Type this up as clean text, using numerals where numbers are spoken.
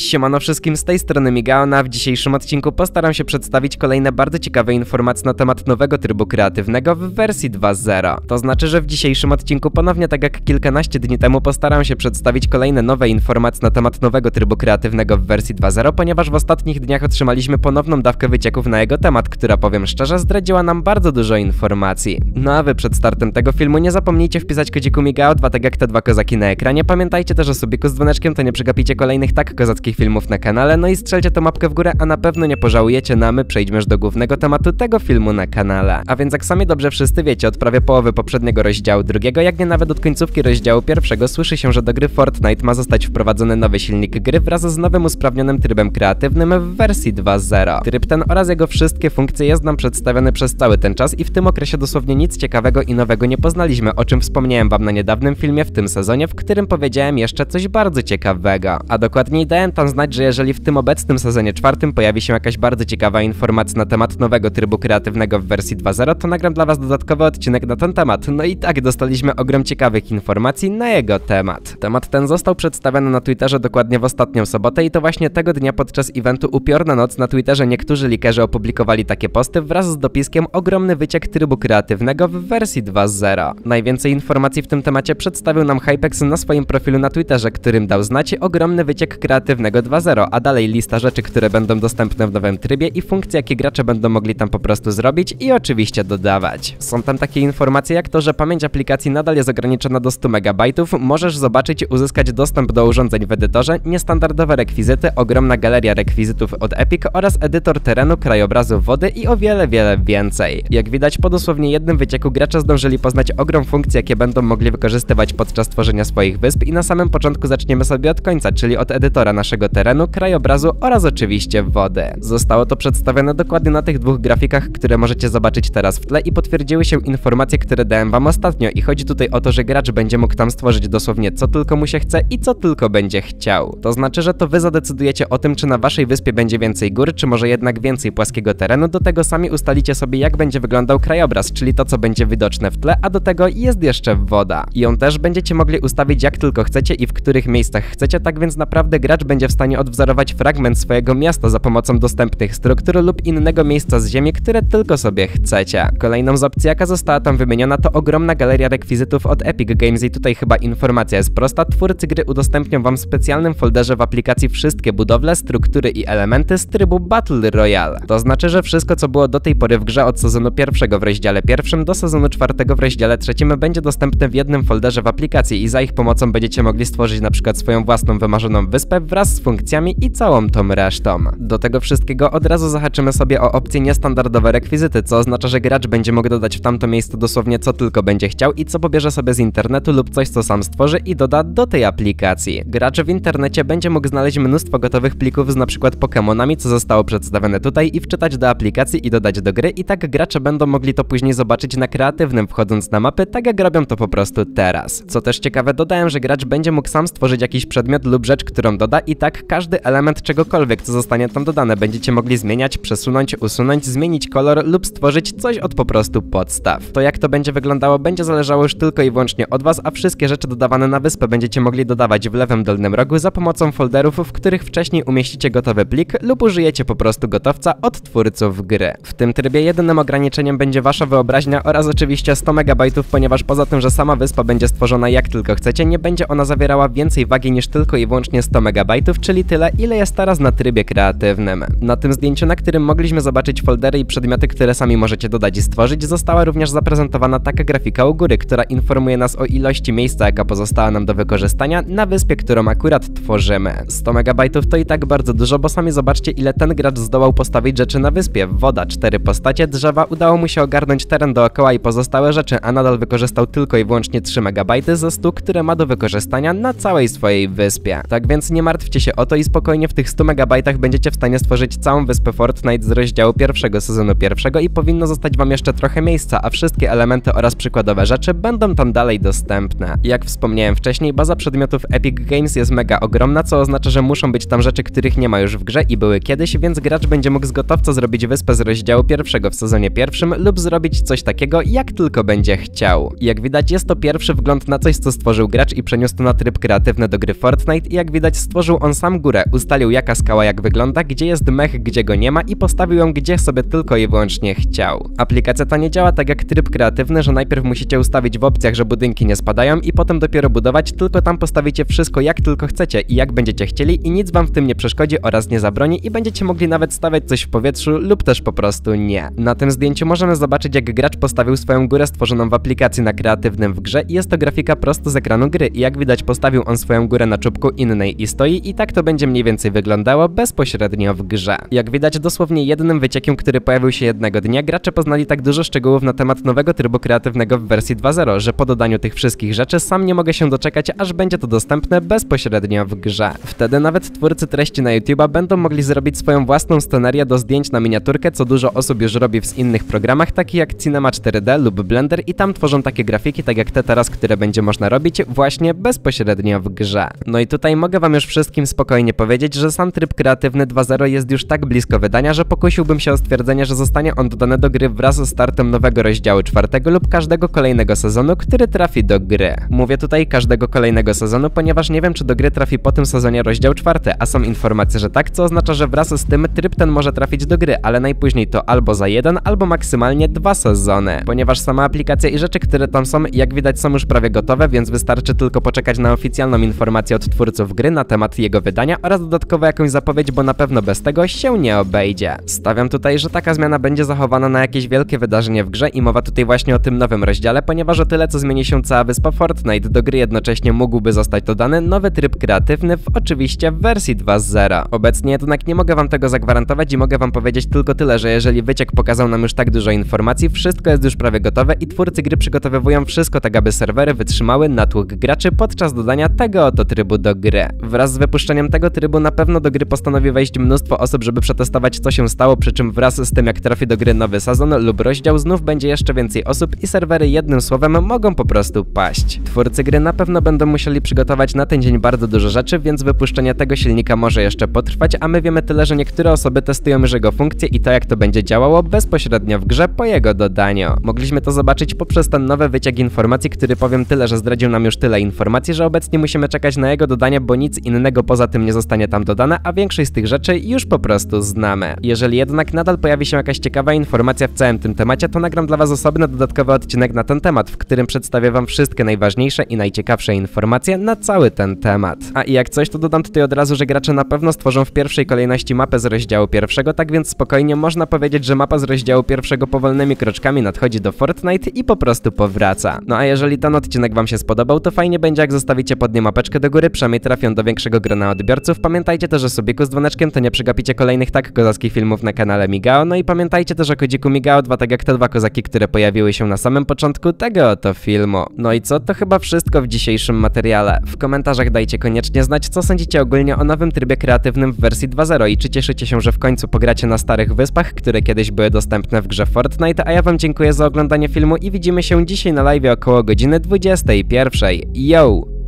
Siemano wszystkim, z tej strony Migao, a w dzisiejszym odcinku postaram się przedstawić kolejne bardzo ciekawe informacje na temat nowego trybu kreatywnego w wersji 2.0. To znaczy, że w dzisiejszym odcinku ponownie, tak jak kilkanaście dni temu, postaram się przedstawić kolejne nowe informacje na temat nowego trybu kreatywnego w wersji 2.0, ponieważ w ostatnich dniach otrzymaliśmy ponowną dawkę wycieków na jego temat, która, powiem szczerze, zdradziła nam bardzo dużo informacji. No a wy przed startem tego filmu nie zapomnijcie wpisać kodziku Migao 2, tak jak te dwa kozaki na ekranie. Pamiętajcie też o subiku z dzwoneczkiem, to nie przegapicie kolejnych tak kozackich filmów na kanale, no i strzelcie tą łapkę w górę, a na pewno nie pożałujecie, no a my przejdźmy już do głównego tematu tego filmu na kanale. A więc jak sami dobrze wszyscy wiecie, od prawie połowy poprzedniego rozdziału drugiego, jak nie nawet od końcówki rozdziału pierwszego, słyszy się, że do gry Fortnite ma zostać wprowadzony nowy silnik gry wraz z nowym usprawnionym trybem kreatywnym w wersji 2.0. Tryb ten oraz jego wszystkie funkcje jest nam przedstawiony przez cały ten czas i w tym okresie dosłownie nic ciekawego i nowego nie poznaliśmy, o czym wspomniałem wam na niedawnym filmie w tym sezonie, w którym powiedziałem jeszcze coś bardzo ciekawego. A dokładniej dałem tam znać, że jeżeli w tym obecnym sezonie czwartym pojawi się jakaś bardzo ciekawa informacja na temat nowego trybu kreatywnego w wersji 2.0, to nagram dla was dodatkowy odcinek na ten temat. No i tak, dostaliśmy ogrom ciekawych informacji na jego temat. Temat ten został przedstawiony na Twitterze dokładnie w ostatnią sobotę i to właśnie tego dnia podczas eventu Upiorna Noc na Twitterze niektórzy likerzy opublikowali takie posty wraz z dopiskiem ogromny wyciek trybu kreatywnego w wersji 2.0. Najwięcej informacji w tym temacie przedstawił nam Hypex na swoim profilu na Twitterze, którym dał znać ogromny wyciek kreatywnego 2.0, a dalej lista rzeczy, które będą dostępne w nowym trybie i funkcje, jakie gracze będą mogli tam po prostu zrobić i oczywiście dodawać. Są tam takie informacje jak to, że pamięć aplikacji nadal jest ograniczona do 100 MB, możesz zobaczyć i uzyskać dostęp do urządzeń w edytorze, niestandardowe rekwizyty, ogromna galeria rekwizytów od Epic oraz edytor terenu, krajobrazu, wody i o wiele, wiele więcej. Jak widać, po dosłownie jednym wycieku gracze zdążyli poznać ogrom funkcji, jakie będą mogli wykorzystywać podczas tworzenia swoich wysp i na samym początku zaczniemy sobie od końca, czyli od edytora naszego terenu, krajobrazu oraz oczywiście wody. Zostało to przedstawione dokładnie na tych dwóch grafikach, które możecie zobaczyć teraz w tle i potwierdziły się informacje, które dałem wam ostatnio i chodzi tutaj o to, że gracz będzie mógł tam stworzyć dosłownie co tylko mu się chce i co tylko będzie chciał. To znaczy, że to wy zadecydujecie o tym, czy na waszej wyspie będzie więcej gór, czy może jednak więcej płaskiego terenu, do tego sami ustalicie sobie, jak będzie wyglądał krajobraz, czyli to, co będzie widoczne w tle, a do tego jest jeszcze woda. I ją też będziecie mogli ustawić jak tylko chcecie i w których miejscach chcecie, tak więc naprawdę gracz będzie w stanie odwzorować fragment swojego miasta za pomocą dostępnych struktur lub innego miejsca z ziemi, które tylko sobie chcecie. Kolejną z opcji, jaka została tam wymieniona, to ogromna galeria rekwizytów od Epic Games i tutaj chyba informacja jest prosta. Twórcy gry udostępnią wam w specjalnym folderze w aplikacji wszystkie budowle, struktury i elementy z trybu Battle Royale. To znaczy, że wszystko, co było do tej pory w grze od sezonu pierwszego w rozdziale pierwszym do sezonu czwartego w rozdziale trzecim, będzie dostępne w jednym folderze w aplikacji i za ich pomocą będziecie mogli stworzyć na przykład swoją własną wymarzoną wyspę wraz z funkcjami i całą tą resztą. Do tego wszystkiego od razu zahaczymy sobie o opcję niestandardowe rekwizyty, co oznacza, że gracz będzie mógł dodać w tamto miejsce dosłownie co tylko będzie chciał i co pobierze sobie z internetu lub coś, co sam stworzy i doda do tej aplikacji. Gracz w internecie będzie mógł znaleźć mnóstwo gotowych plików z np. Pokemonami, co zostało przedstawione tutaj i wczytać do aplikacji i dodać do gry i tak gracze będą mogli to później zobaczyć na kreatywnym, wchodząc na mapy, tak jak robią to po prostu teraz. Co też ciekawe, dodałem, że gracz będzie mógł sam stworzyć jakiś przedmiot lub rzecz, którą doda i tak każdy element czegokolwiek, co zostanie tam dodane, będziecie mogli zmieniać, przesunąć, usunąć, zmienić kolor lub stworzyć coś od po prostu podstaw. To jak to będzie wyglądało, będzie zależało już tylko i wyłącznie od was, a wszystkie rzeczy dodawane na wyspę będziecie mogli dodawać w lewym dolnym rogu za pomocą folderów, w których wcześniej umieścicie gotowy plik lub użyjecie po prostu gotowca od twórców gry. W tym trybie jedynym ograniczeniem będzie wasza wyobraźnia oraz oczywiście 100 MB, ponieważ poza tym, że sama wyspa będzie stworzona jak tylko chcecie, nie będzie ona zawierała więcej wagi niż tylko i wyłącznie 100 MB, czyli tyle, ile jest teraz na trybie kreatywnym. Na tym zdjęciu, na którym mogliśmy zobaczyć foldery i przedmioty, które sami możecie dodać i stworzyć, została również zaprezentowana taka grafika u góry, która informuje nas o ilości miejsca, jaka pozostała nam do wykorzystania na wyspie, którą akurat tworzymy. 100 MB to i tak bardzo dużo, bo sami zobaczcie, ile ten gracz zdołał postawić rzeczy na wyspie. Woda, 4 postacie, drzewa, udało mu się ogarnąć teren dookoła i pozostałe rzeczy, a nadal wykorzystał tylko i wyłącznie 3 MB ze 100, które ma do wykorzystania na całej swojej wyspie. Tak więc nie martwcie się o to i spokojnie w tych 100 MB będziecie w stanie stworzyć całą wyspę Fortnite z rozdziału pierwszego sezonu pierwszego i powinno zostać wam jeszcze trochę miejsca, a wszystkie elementy oraz przykładowe rzeczy będą tam dalej dostępne. Jak wspomniałem wcześniej, baza przedmiotów Epic Games jest mega ogromna, co oznacza, że muszą być tam rzeczy, których nie ma już w grze i były kiedyś, więc gracz będzie mógł z gotowca zrobić wyspę z rozdziału pierwszego w sezonie pierwszym lub zrobić coś takiego, jak tylko będzie chciał. Jak widać, jest to pierwszy wgląd na coś, co stworzył gracz i przeniósł to na tryb kreatywny do gry Fortnite i jak widać, stworzył on on sam górę, ustalił jaka skała jak wygląda, gdzie jest mech, gdzie go nie ma i postawił ją gdzie sobie tylko i wyłącznie chciał. Aplikacja ta nie działa tak jak tryb kreatywny, że najpierw musicie ustawić w opcjach, że budynki nie spadają i potem dopiero budować, tylko tam postawicie wszystko jak tylko chcecie i jak będziecie chcieli i nic wam w tym nie przeszkodzi oraz nie zabroni i będziecie mogli nawet stawiać coś w powietrzu lub też po prostu nie. Na tym zdjęciu możemy zobaczyć jak gracz postawił swoją górę stworzoną w aplikacji na kreatywnym w grze i jest to grafika prosto z ekranu gry i jak widać postawił on swoją górę na czubku innej i stoi i tak to będzie mniej więcej wyglądało bezpośrednio w grze. Jak widać dosłownie jednym wyciekiem, który pojawił się jednego dnia, gracze poznali tak dużo szczegółów na temat nowego trybu kreatywnego w wersji 2.0, że po dodaniu tych wszystkich rzeczy sam nie mogę się doczekać, aż będzie to dostępne bezpośrednio w grze. Wtedy nawet twórcy treści na YouTube'a będą mogli zrobić swoją własną scenerię do zdjęć na miniaturkę, co dużo osób już robi w innych programach, takich jak Cinema 4D lub Blender i tam tworzą takie grafiki, tak jak te teraz, które będzie można robić właśnie bezpośrednio w grze. No i tutaj mogę wam już wszystkim spokojnie powiedzieć, że sam tryb kreatywny 2.0 jest już tak blisko wydania, że pokusiłbym się o stwierdzenie, że zostanie on dodany do gry wraz ze startem nowego rozdziału 4. lub każdego kolejnego sezonu, który trafi do gry. Mówię tutaj każdego kolejnego sezonu, ponieważ nie wiem, czy do gry trafi po tym sezonie rozdział 4, a są informacje, że tak, co oznacza, że wraz z tym tryb ten może trafić do gry, ale najpóźniej to albo za 1, albo maksymalnie 2 sezony. Ponieważ sama aplikacja i rzeczy, które tam są, jak widać są już prawie gotowe, więc wystarczy tylko poczekać na oficjalną informację od twórców gry na temat jego wydania oraz dodatkowo jakąś zapowiedź, bo na pewno bez tego się nie obejdzie. Stawiam tutaj, że taka zmiana będzie zachowana na jakieś wielkie wydarzenie w grze i mowa tutaj właśnie o tym nowym rozdziale, ponieważ o tyle co zmieni się cała wyspa Fortnite, do gry jednocześnie mógłby zostać dodany nowy tryb kreatywny w oczywiście wersji 2.0. Obecnie jednak nie mogę wam tego zagwarantować i mogę wam powiedzieć tylko tyle, że jeżeli wyciek pokazał nam już tak dużo informacji, wszystko jest już prawie gotowe i twórcy gry przygotowywują wszystko tak, aby serwery wytrzymały natłok graczy podczas dodania tego oto trybu do gry. Wraz z wypuszczeniem tego trybu na pewno do gry postanowi wejść mnóstwo osób, żeby przetestować co się stało, przy czym wraz z tym jak trafi do gry nowy sezon lub rozdział znów będzie jeszcze więcej osób i serwery jednym słowem mogą po prostu paść. Twórcy gry na pewno będą musieli przygotować na ten dzień bardzo dużo rzeczy, więc wypuszczenie tego silnika może jeszcze potrwać, a my wiemy tyle, że niektóre osoby testują już jego funkcje i to jak to będzie działało bezpośrednio w grze po jego dodaniu. Mogliśmy to zobaczyć poprzez ten nowy wyciek informacji, który powiem tyle, że zdradził nam już tyle informacji, że obecnie musimy czekać na jego dodanie, bo nic innego poza tym nie zostanie tam dodane, a większość z tych rzeczy już po prostu znamy. Jeżeli jednak nadal pojawi się jakaś ciekawa informacja w całym tym temacie, to nagram dla was osobny dodatkowy odcinek na ten temat, w którym przedstawię wam wszystkie najważniejsze i najciekawsze informacje na cały ten temat. A i jak coś, to dodam tutaj od razu, że gracze na pewno stworzą w pierwszej kolejności mapę z rozdziału 1, tak więc spokojnie można powiedzieć, że mapa z rozdziału 1 powolnymi kroczkami nadchodzi do Fortnite i po prostu powraca. No a jeżeli ten odcinek wam się spodobał, to fajnie będzie jak zostawicie pod nim mapeczkę do góry, przynajmniej trafią do większego grona odbiorców. Pamiętajcie też o subiku z dzwoneczkiem, to nie przegapicie kolejnych tak kozackich filmów na kanale Migao. No i pamiętajcie też o kodziku Migao 2, tak jak te dwa kozaki, które pojawiły się na samym początku tego oto filmu. No i co? To chyba wszystko w dzisiejszym materiale. W komentarzach dajcie koniecznie znać, co sądzicie ogólnie o nowym trybie kreatywnym w wersji 2.0 i czy cieszycie się, że w końcu pogracie na starych wyspach, które kiedyś były dostępne w grze Fortnite, a ja wam dziękuję za oglądanie filmu i widzimy się dzisiaj na live około godziny 21:00. Yo!